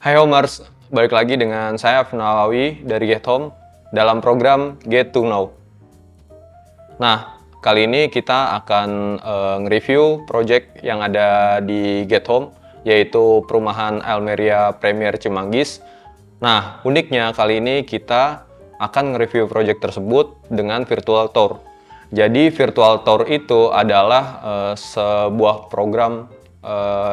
Hai Homers, balik lagi dengan saya Afna Lawi dari Get Home dalam program Get to Know. Nah, kali ini kita akan nge-review project yang ada di Get Home, yaitu perumahan Almeria Premier Cimanggis. Nah, uniknya kali ini kita akan nge-review project tersebut dengan virtual tour. Jadi virtual tour itu adalah sebuah program,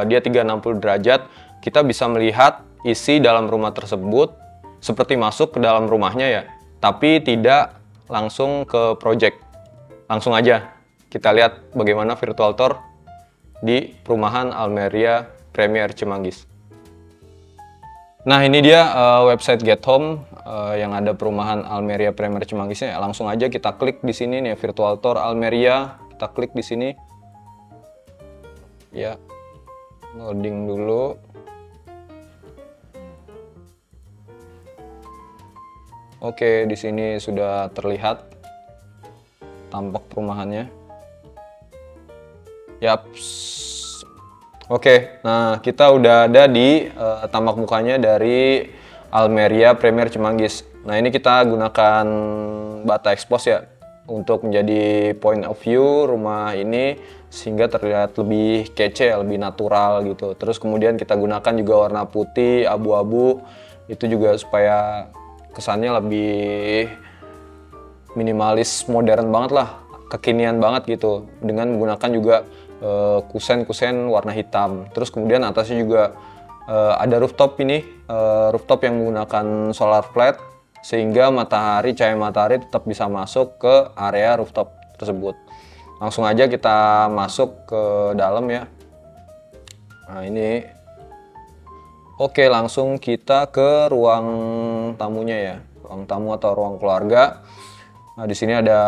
dia 360 derajat, kita bisa melihat isi dalam rumah tersebut seperti masuk ke dalam rumahnya ya, tapi tidak langsung ke project. Langsung aja kita lihat bagaimana virtual tour di perumahan Almeria Premier Cimanggis. Nah, ini dia website Get Home yang ada perumahan Almeria Premier Cimanggisnya. Langsung aja kita klik di sini nih, virtual tour Almeria, kita klik di sini ya, loading dulu. Oke, di sini sudah terlihat tampak perumahannya. Yaps. Oke, nah kita udah ada di tampak mukanya dari Almeria Premier Cimanggis. Nah, ini kita gunakan bata expose ya untuk menjadi point of view rumah ini sehingga terlihat lebih kece, lebih natural gitu. Terus kemudian kita gunakan juga warna putih, abu-abu itu juga supaya kesannya lebih minimalis, modern banget lah, kekinian banget gitu, dengan menggunakan juga kusen-kusen warna hitam. Terus kemudian atasnya juga ada rooftop ini, rooftop yang menggunakan solar flat sehingga cahaya matahari tetap bisa masuk ke area rooftop tersebut. Langsung aja kita masuk ke dalam ya. Nah, ini oke, langsung kita ke ruang tamunya ya, ruang tamu atau ruang keluarga. Nah, di sini ada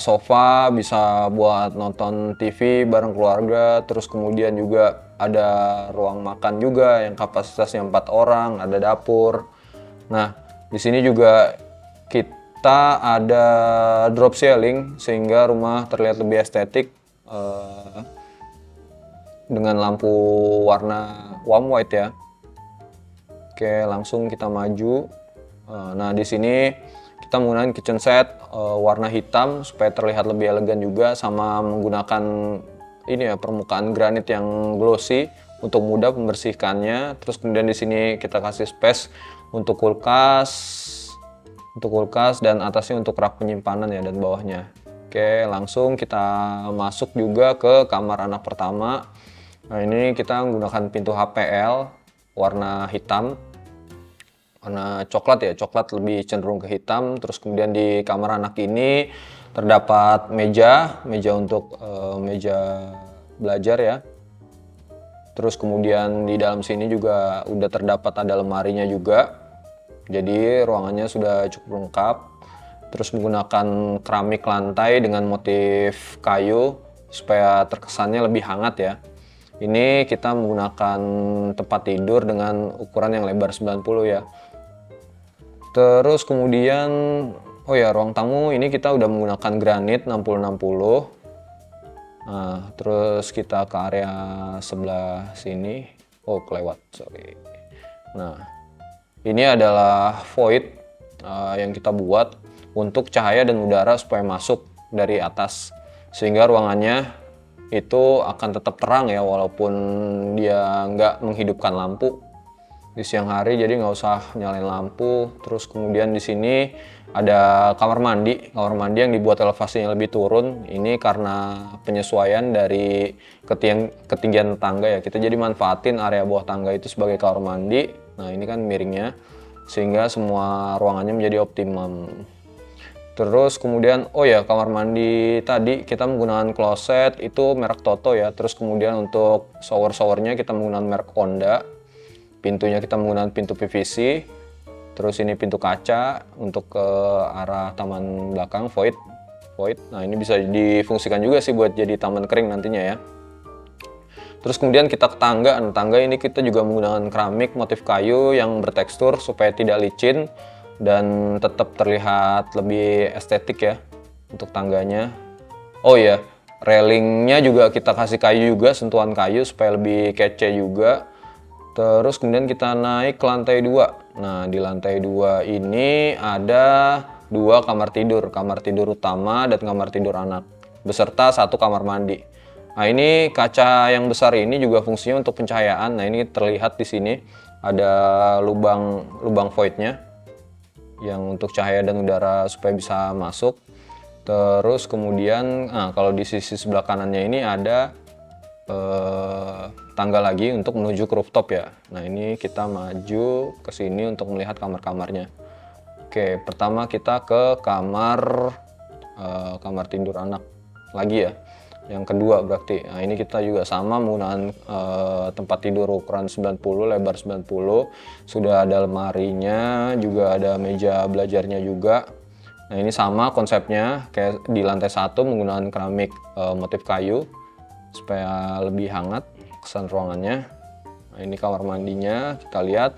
sofa, bisa buat nonton TV bareng keluarga. Terus kemudian juga ada ruang makan juga yang kapasitasnya 4 orang, ada dapur. Nah, di sini juga kita ada drop ceiling sehingga rumah terlihat lebih estetik dengan lampu warna warm white ya. Oke, langsung kita maju. Nah, di sini kita menggunakan kitchen set warna hitam supaya terlihat lebih elegan juga, sama menggunakan ini ya, permukaan granit yang glossy untuk mudah membersihkannya. Terus kemudian di sini kita kasih space untuk kulkas dan atasnya untuk rak penyimpanan ya, dan bawahnya. Oke, langsung kita masuk juga ke kamar anak pertama. Nah, ini kita menggunakan pintu HPL warna hitam. Warna coklat ya, coklat lebih cenderung ke hitam. Terus kemudian di kamar anak ini terdapat meja untuk meja belajar ya. Terus kemudian di dalam sini juga udah terdapat ada lemarinya juga. Jadi ruangannya sudah cukup lengkap. Terus menggunakan keramik lantai dengan motif kayu supaya terkesannya lebih hangat ya. Ini kita menggunakan tempat tidur dengan ukuran yang lebar 90 ya. Terus kemudian, oh ya, ruang tamu ini kita udah menggunakan granit 60-60. Nah, terus kita ke area sebelah sini. Oh, kelewat, sorry. Nah, ini adalah void yang kita buat untuk cahaya dan udara supaya masuk dari atas. Sehingga ruangannya itu akan tetap terang ya, walaupun dia nggak menghidupkan lampu di siang hari, jadi nggak usah nyalain lampu. Terus kemudian di sini ada kamar mandi yang dibuat elevasinya lebih turun. Ini karena penyesuaian dari ketinggian tangga ya, kita jadi manfaatin area bawah tangga itu sebagai kamar mandi. Nah, ini kan miringnya sehingga semua ruangannya menjadi optimum. Terus kemudian, oh ya, kamar mandi tadi kita menggunakan kloset itu merek Toto ya. Terus kemudian untuk shower-showernya kita menggunakan merek Honda. Pintunya kita menggunakan pintu PVC. Terus ini pintu kaca untuk ke arah taman belakang, void. Nah, ini bisa difungsikan juga sih buat jadi taman kering nantinya ya. Terus kemudian kita ke tangga. Nah, tangga ini kita juga menggunakan keramik motif kayu yang bertekstur supaya tidak licin dan tetap terlihat lebih estetik ya untuk tangganya. Oh ya, railingnya juga kita kasih kayu juga, sentuhan kayu supaya lebih kece juga. Terus kemudian kita naik ke lantai 2. Nah, di lantai 2 ini ada 2 kamar tidur utama dan kamar tidur anak, beserta 1 kamar mandi. Nah, ini kaca yang besar ini juga fungsinya untuk pencahayaan. Nah, ini terlihat di sini ada lubang voidnya yang untuk cahaya dan udara supaya bisa masuk. Terus kemudian, nah, kalau di sisi sebelah kanannya ini ada tangga lagi untuk menuju ke rooftop ya. Nah, ini kita maju ke sini untuk melihat kamar-kamarnya. Oke, pertama kita ke kamar tidur anak lagi ya. Yang kedua berarti. Nah, ini kita juga sama menggunakan tempat tidur ukuran 90, lebar 90. Sudah ada lemarinya, juga ada meja belajarnya juga. Nah, ini sama konsepnya kayak di lantai 1 menggunakan keramik motif kayu supaya lebih hangat kesan ruangannya. Nah, ini kamar mandinya, kita lihat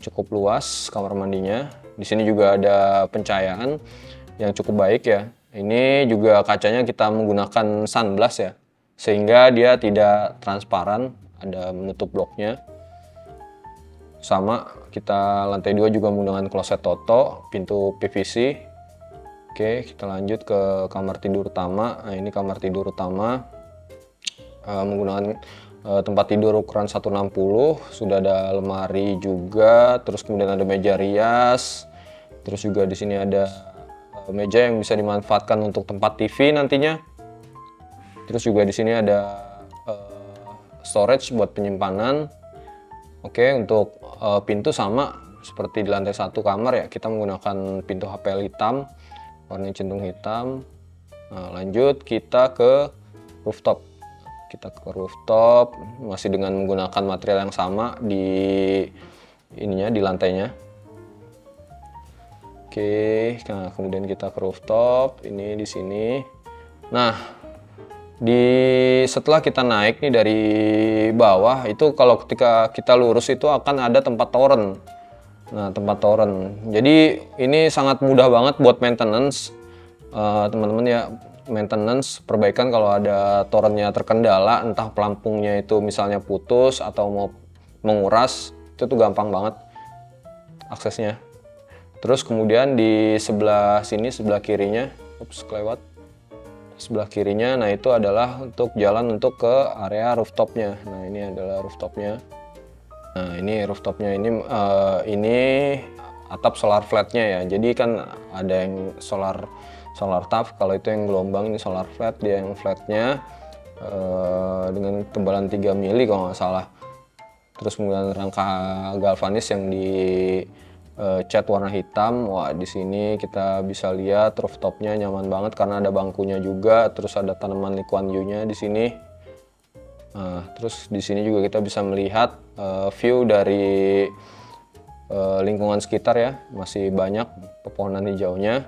cukup luas kamar mandinya. Di sini juga ada pencahayaan yang cukup baik ya. Ini juga kacanya kita menggunakan sunblock ya, sehingga dia tidak transparan, ada menutup bloknya. Sama kita lantai 2 juga menggunakan kloset Toto, pintu PVC. Oke, kita lanjut ke kamar tidur utama. Nah, ini kamar tidur utama menggunakan tempat tidur ukuran 160, sudah ada lemari juga, terus kemudian ada meja rias, terus juga di sini ada meja yang bisa dimanfaatkan untuk tempat TV nantinya. Terus juga di sini ada storage buat penyimpanan. Oke, untuk pintu sama seperti di lantai 1 kamar ya, kita menggunakan pintu HPL hitam. Warnanya cenderung hitam. Nah, lanjut kita ke rooftop. Kita ke rooftop masih dengan menggunakan material yang sama di lantainya. Oke, nah, kemudian kita ke rooftop. Ini di sini. Nah, setelah kita naik nih dari bawah itu, kalau ketika kita lurus itu akan ada tempat toren. Nah, tempat toren. Jadi ini sangat mudah banget buat maintenance, teman-teman ya. Maintenance, perbaikan kalau ada torennya terkendala, entah pelampungnya itu misalnya putus atau mau menguras, itu tuh gampang banget aksesnya. Terus kemudian di sebelah sini, sebelah kirinya, ups, kelewat. Sebelah kirinya, nah itu adalah untuk jalan untuk ke area rooftopnya. Nah, ini adalah rooftopnya. Nah, ini rooftopnya, ini atap solar flatnya ya. Jadi kan ada yang solar tap, kalau itu yang gelombang, ini solar flat, dia yang flatnya dengan tebalan 3 mili kalau nggak salah. Terus kemudian rangka galvanis yang di cat warna hitam. Wah, di sini kita bisa lihat rooftopnya nyaman banget karena ada bangkunya juga, terus ada tanaman Lee Kuan Yew-nya di sini. Nah, terus di sini juga kita bisa melihat view dari lingkungan sekitar ya, masih banyak pepohonan hijaunya.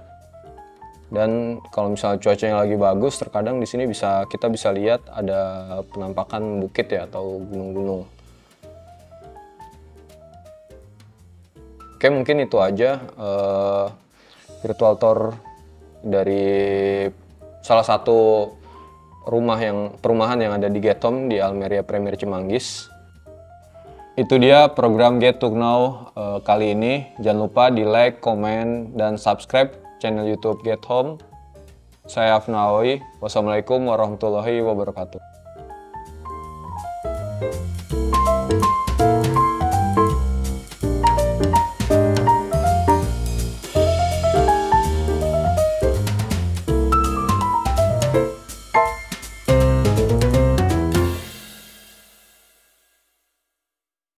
Dan kalau misalnya cuacanya lagi bagus, terkadang di sini kita bisa lihat ada penampakan bukit ya atau gunung-gunung. Oke, mungkin itu aja virtual tour dari salah satu perumahan yang ada di Get Home di Almeria Premier Cimanggis. Itu dia program Get to Know kali ini. Jangan lupa di like, komen, dan subscribe channel YouTube Get Home. Saya Afna Lawi. Wassalamualaikum warahmatullahi wabarakatuh.